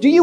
Do you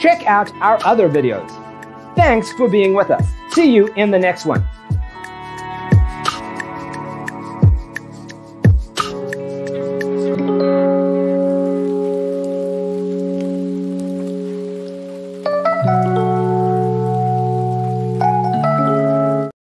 Check out our other videos. Thanks for being with us. See you in the next one.